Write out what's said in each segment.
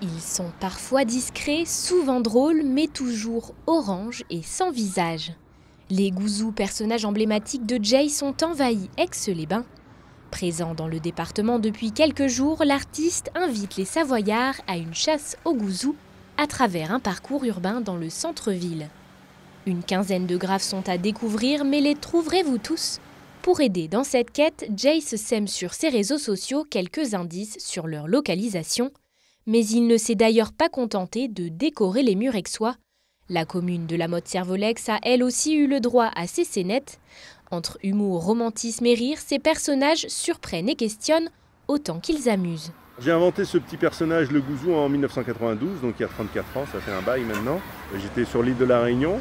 Ils sont parfois discrets, souvent drôles, mais toujours oranges et sans visage. Les gouzous, personnages emblématiques de Jace, ont envahi Aix-les-Bains. Présent dans le département depuis quelques jours, l'artiste invite les Savoyards à une chasse aux gouzous à travers un parcours urbain dans le centre-ville. Une quinzaine de graphes sont à découvrir, mais les trouverez-vous tous? Pour aider dans cette quête, Jace sème sur ses réseaux sociaux quelques indices sur leur localisation. Mais il ne s'est d'ailleurs pas contenté de décorer les murs aixois. La commune de La Motte-Servolex a elle aussi eu le droit à ses scénettes. Entre humour, romantisme et rire, ces personnages surprennent et questionnent autant qu'ils amusent. J'ai inventé ce petit personnage, le gouzou, en 1992, donc il y a 34 ans, ça fait un bail maintenant. J'étais sur l'île de La Réunion,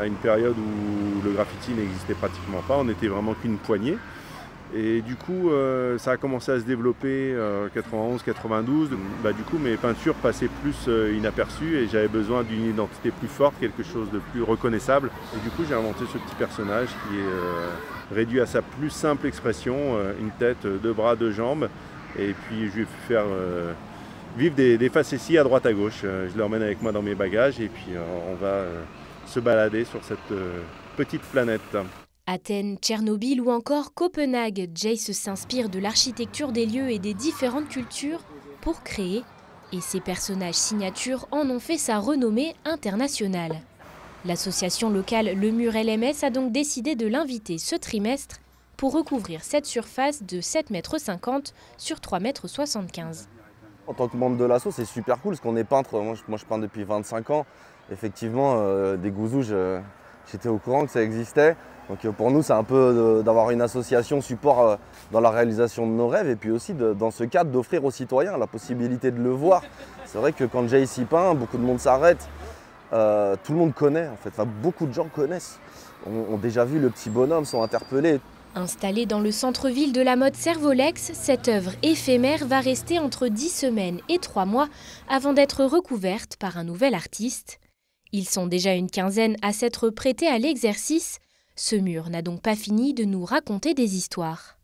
à une période où le graffiti n'existait pratiquement pas, on n'était vraiment qu'une poignée. Et du coup, ça a commencé à se développer en 91, 92. Du coup, mes peintures passaient plus inaperçues et j'avais besoin d'une identité plus forte, quelque chose de plus reconnaissable. Et du coup, j'ai inventé ce petit personnage qui est réduit à sa plus simple expression, une tête, deux bras, deux jambes. Et puis, je lui ai fait faire vivre des facéties à droite à gauche. Je l'emmène avec moi dans mes bagages et puis on va se balader sur cette petite planète. Athènes, Tchernobyl ou encore Copenhague, Jace s'inspire de l'architecture des lieux et des différentes cultures pour créer, et ses personnages signatures en ont fait sa renommée internationale. L'association locale Le Mur LMS a donc décidé de l'inviter ce trimestre pour recouvrir cette surface de 7,50 m sur 3,75 m. En tant que membre de l'asso, c'est super cool parce qu'on est peintre. Moi, je peins depuis 25 ans. Effectivement, des gouzous, j'étais au courant que ça existait. Donc pour nous, c'est un peu d'avoir une association support dans la réalisation de nos rêves et puis aussi, dans ce cadre, d'offrir aux citoyens la possibilité de le voir. C'est vrai que quand Jace y peint, beaucoup de monde s'arrête. Tout le monde connaît, en fait. Enfin, beaucoup de gens connaissent. Ont déjà vu le petit bonhomme, sont interpellés. Installée dans le centre-ville de La Motte-Servolex, cette œuvre éphémère va rester entre 10 semaines et 3 mois avant d'être recouverte par un nouvel artiste. Ils sont déjà une quinzaine à s'être prêtés à l'exercice. Ce mur n'a donc pas fini de nous raconter des histoires.